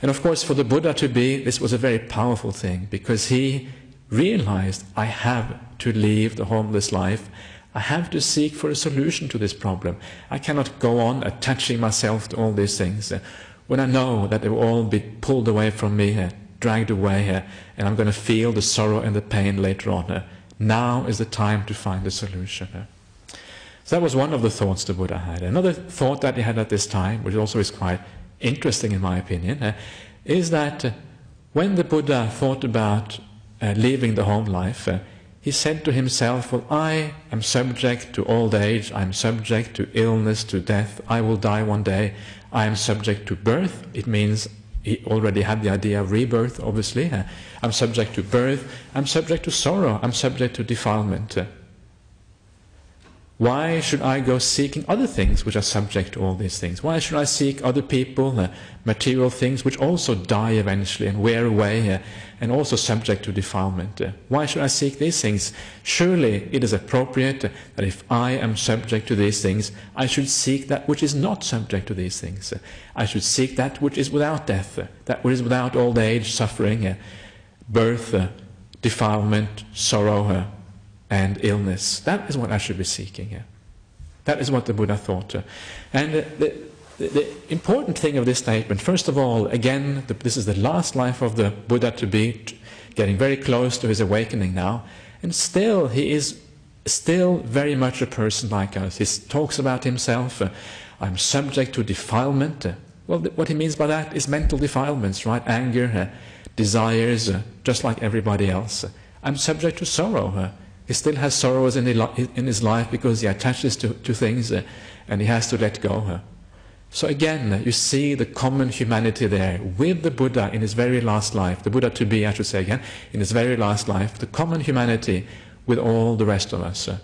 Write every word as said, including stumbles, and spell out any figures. And of course, for the Buddha to be, this was a very powerful thing, because he realized, I have to leave the homeless life. I have to seek for a solution to this problem. I cannot go on attaching myself to all these things when I know that they will all be pulled away from me, dragged away, and I'm going to feel the sorrow and the pain later on. Now is the time to find a solution. So that was one of the thoughts the Buddha had. Another thought that he had at this time, which also is quite interesting in my opinion, is that when the Buddha thought about leaving the home life, he said to himself, well, I am subject to old age, I am subject to illness, to death, I will die one day, I am subject to birth. It means he already had the idea of rebirth, obviously. I'm subject to birth, I'm subject to sorrow, I'm subject to defilement. Why should I go seeking other things which are subject to all these things? Why should I seek other people, material things which also die eventually and wear away and also subject to defilement? Why should I seek these things? Surely it is appropriate that if I am subject to these things, I should seek that which is not subject to these things. I should seek that which is without death, that which is without old age, suffering, birth, defilement, sorrow, and illness. That is what I should be seeking. Yeah. That is what the Buddha thought. And the, the, the important thing of this statement, first of all, again, the, this is the last life of the Buddha to be, getting very close to his awakening now, and still he is still very much a person like us. He talks about himself, uh, I'm subject to defilement. Well, th what he means by that is mental defilements, right? Anger, uh, desires, uh, just like everybody else. I'm subject to sorrow. Uh, He still has sorrows in his life because he attaches to, to things uh, and he has to let go. Uh. So again, you see the common humanity there with the Buddha in his very last life, the Buddha to be, I should say again, in his very last life, the common humanity with all the rest of us. Uh.